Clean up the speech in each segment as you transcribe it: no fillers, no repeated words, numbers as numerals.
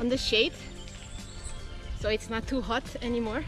on the shade, so it's not too hot anymore.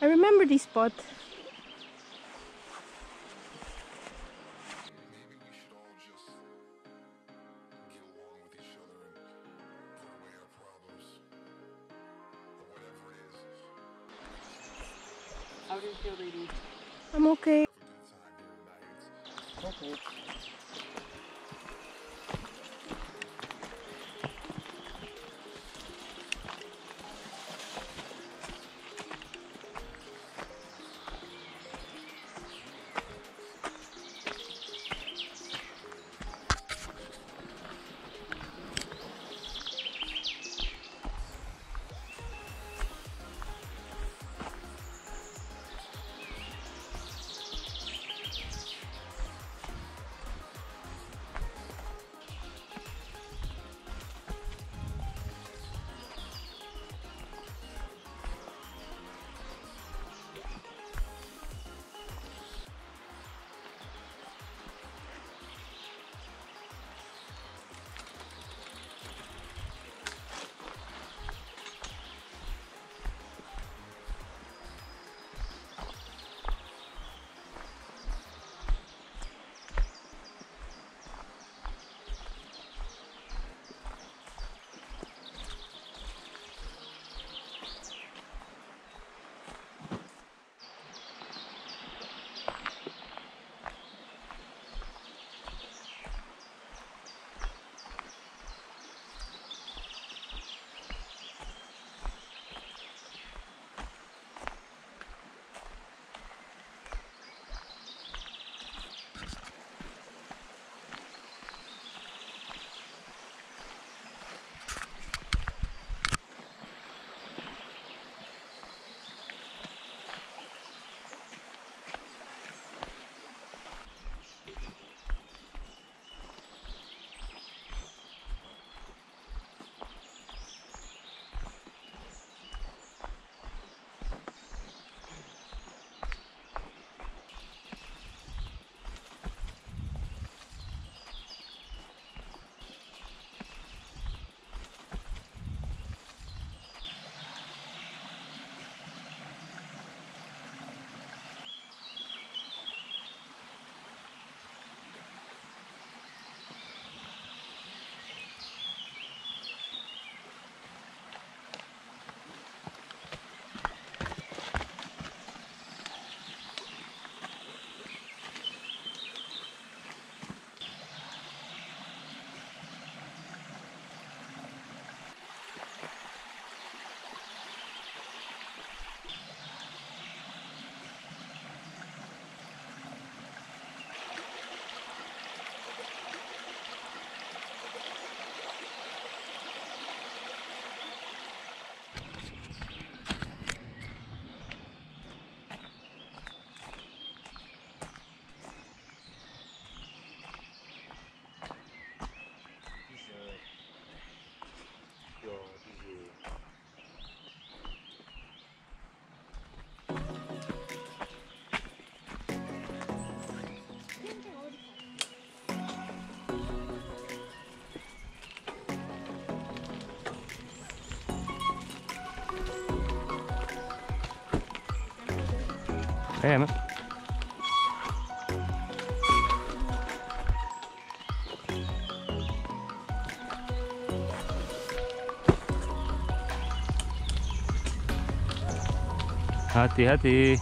I remember this spot. How do you feel, lady? I'm okay. Okay. 睇係咩？Hati-hati.